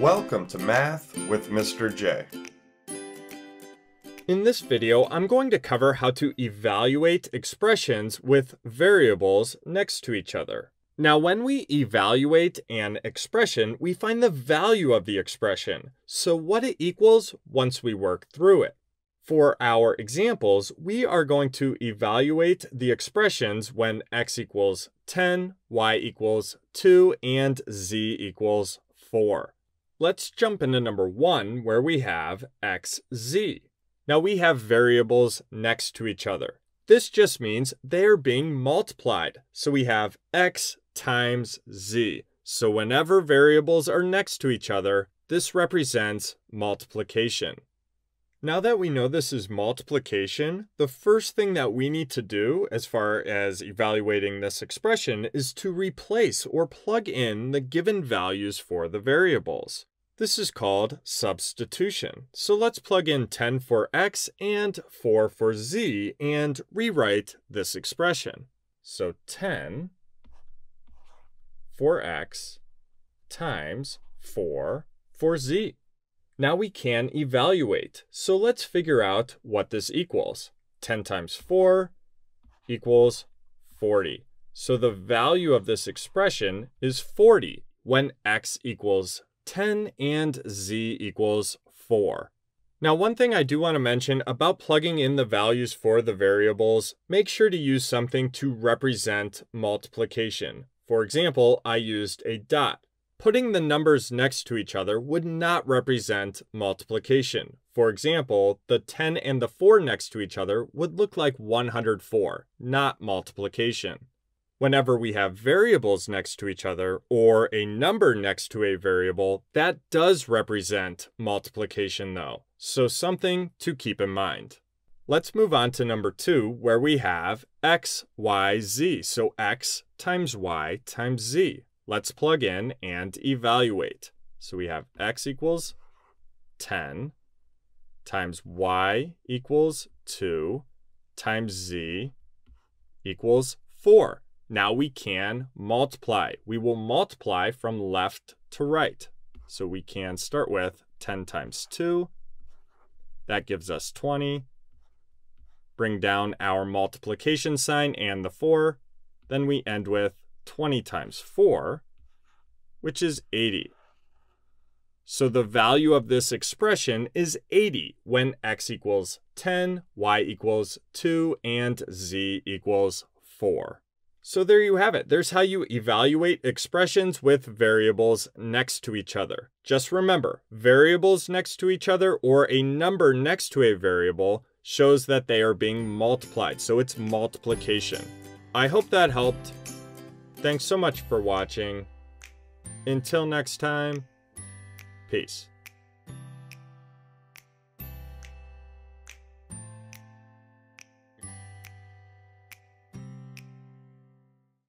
Welcome to Math with Mr. J. In this video, I'm going to cover how to evaluate expressions with variables next to each other. Now, when we evaluate an expression, we find the value of the expression, so what it equals once we work through it. For our examples, we are going to evaluate the expressions when x equals 10, y equals 2, and z equals 4. Let's jump into number 1, where we have xz. Now we have variables next to each other. This just means they are being multiplied. So we have x times z. So whenever variables are next to each other, this represents multiplication. Now that we know this is multiplication, the first thing that we need to do as far as evaluating this expression is to replace or plug in the given values for the variables. This is called substitution. So let's plug in 10 for x and 4 for z and rewrite this expression. So 10 for x times 4 for z. Now we can evaluate. So let's figure out what this equals. 10 times 4 equals 40. So the value of this expression is 40 when x equals 10 and z equals 4. Now, one thing I do want to mention about plugging in the values for the variables, make sure to use something to represent multiplication. For example, I used a dot. Putting the numbers next to each other would not represent multiplication. For example, the 10 and the 4 next to each other would look like 104, not multiplication. Whenever we have variables next to each other or a number next to a variable, that does represent multiplication though. So something to keep in mind. Let's move on to number 2, where we have x, y, z. So x times y times z. Let's plug in and evaluate. So we have x equals 10 times y equals 2 times z equals 4. Now we can multiply. We will multiply from left to right. So we can start with 10 times 2. That gives us 20. Bring down our multiplication sign and the 4. Then we end with 20 times 4, which is 80. So the value of this expression is 80 when x equals 10, y equals 2, and z equals 4. So there you have it. There's how you evaluate expressions with variables next to each other. Just remember, variables next to each other or a number next to a variable shows that they are being multiplied, so it's multiplication. I hope that helped. Thanks so much for watching. Until next time, peace.